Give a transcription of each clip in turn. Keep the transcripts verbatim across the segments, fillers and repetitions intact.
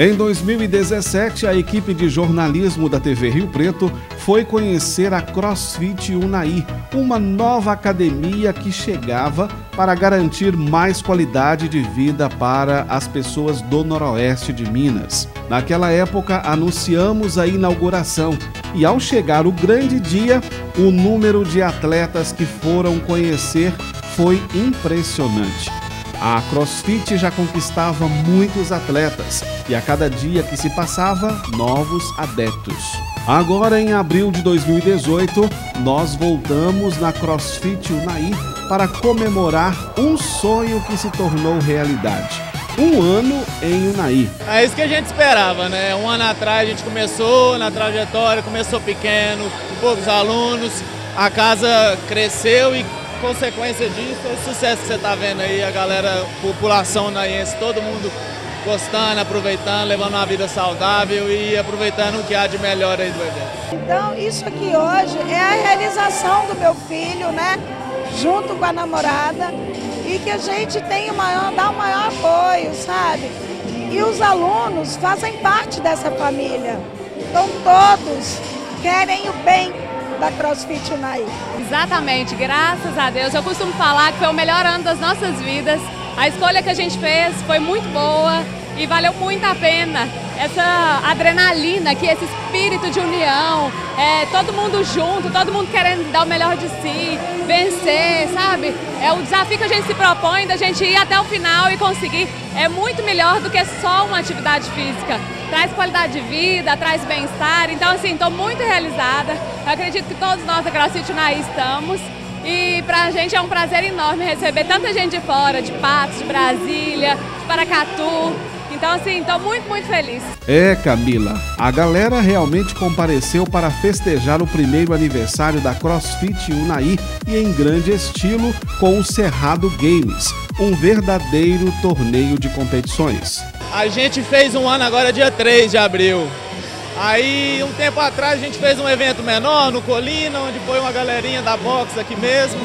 Em dois mil e dezessete, a equipe de jornalismo da T V Rio Preto foi conhecer a CrossFit Unaí, uma nova academia que chegava para garantir mais qualidade de vida para as pessoas do noroeste de Minas. Naquela época, anunciamos a inauguração e, ao chegar o grande dia, o número de atletas que foram conhecer foi impressionante. A CrossFit já conquistava muitos atletas e a cada dia que se passava, novos adeptos. Agora, em abril de dois mil e dezoito, nós voltamos na CrossFit Unaí para comemorar um sonho que se tornou realidade. Um ano em Unaí. É isso que a gente esperava, né? Um ano atrás a gente começou na trajetória, começou pequeno, com poucos alunos, a casa cresceu e... consequência disso é o sucesso que você está vendo aí, a galera, a população unaiense, todo mundo gostando, aproveitando, levando uma vida saudável e aproveitando o que há de melhor aí do evento. Então, isso aqui hoje é a realização do meu filho, né, junto com a namorada, e que a gente tem o maior, dá o maior apoio, sabe? E os alunos fazem parte dessa família, então todos querem o bem da CrossFit Unaí. Exatamente, graças a Deus. Eu costumo falar que foi o melhor ano das nossas vidas. A escolha que a gente fez foi muito boa e valeu muito a pena. Essa adrenalina aqui, esse espírito de união, é, todo mundo junto, todo mundo querendo dar o melhor de si, vencer, sabe? É o desafio que a gente se propõe, da gente ir até o final e conseguir. É muito melhor do que só uma atividade física. Traz qualidade de vida, traz bem-estar. Então, assim, estou muito realizada. Eu acredito que todos nós da CrossFit Unaí estamos. E pra gente é um prazer enorme receber tanta gente de fora, de Patos, de Brasília, de Paracatu. Então, assim, estou muito, muito feliz. É, Camila, a galera realmente compareceu para festejar o primeiro aniversário da CrossFit Unaí e em grande estilo com o Cerrado Games, um verdadeiro torneio de competições. A gente fez um ano agora dia três de abril. Aí, um tempo atrás, a gente fez um evento menor no Colina, onde foi uma galerinha da boxe aqui mesmo.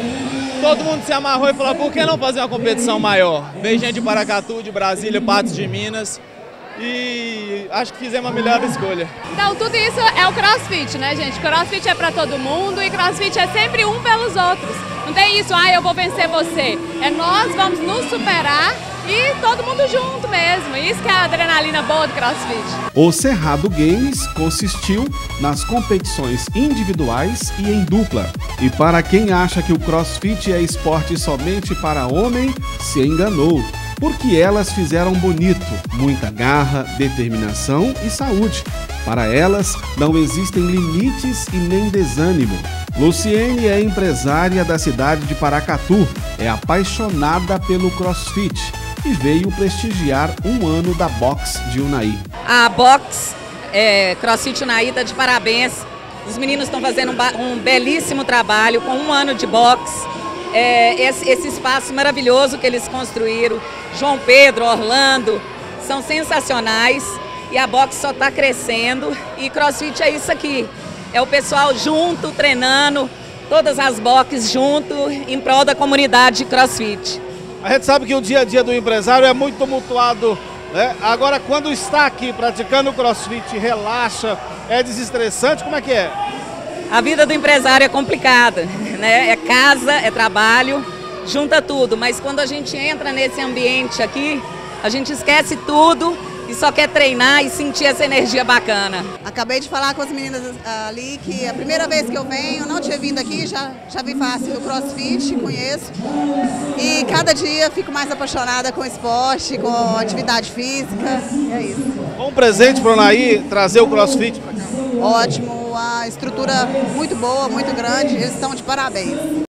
Todo mundo se amarrou e falou, por que não fazer uma competição maior? Veio gente de Paracatu, de Brasília, Patos de Minas. E acho que fizemos a melhor escolha. Então, tudo isso é o CrossFit, né, gente? CrossFit é para todo mundo e CrossFit é sempre um pelos outros. Não tem isso, ah, eu vou vencer você. É nós vamos nos superar e todo mundo junto mesmo. Isso que é a adrenalina boa do CrossFit. O Cerrado Games consistiu nas competições individuais e em dupla. E para quem acha que o CrossFit é esporte somente para homem, se enganou. Porque elas fizeram bonito, muita garra, determinação e saúde. Para elas, não existem limites e nem desânimo. Luciene é empresária da cidade de Paracatu, é apaixonada pelo CrossFit e veio prestigiar um ano da boxe de Unaí. A boxe é, CrossFit Unaí está de parabéns. Os meninos estão fazendo um, um belíssimo trabalho com um ano de boxe. É, esse, esse espaço maravilhoso que eles construíram, João Pedro, Orlando, são sensacionais e a boxe só está crescendo. E CrossFit é isso aqui, é o pessoal junto, treinando, todas as boxes junto, em prol da comunidade CrossFit. A gente sabe que o dia a dia do empresário é muito tumultuado, né? Agora, quando está aqui praticando o CrossFit, relaxa, é desestressante, como é que é? A vida do empresário é complicada, né? É casa, é trabalho, junta tudo. Mas quando a gente entra nesse ambiente aqui, a gente esquece tudo e só quer treinar e sentir essa energia bacana. Acabei de falar com as meninas ali que a primeira vez que eu venho, não tinha vindo aqui, já, já vi fácil o CrossFit, conheço. E cada dia fico mais apaixonada com esporte, com atividade física, e é isso. Bom presente para o Unaí trazer o CrossFit para cá. Ótimo, a estrutura muito boa, muito grande, eles estão de parabéns.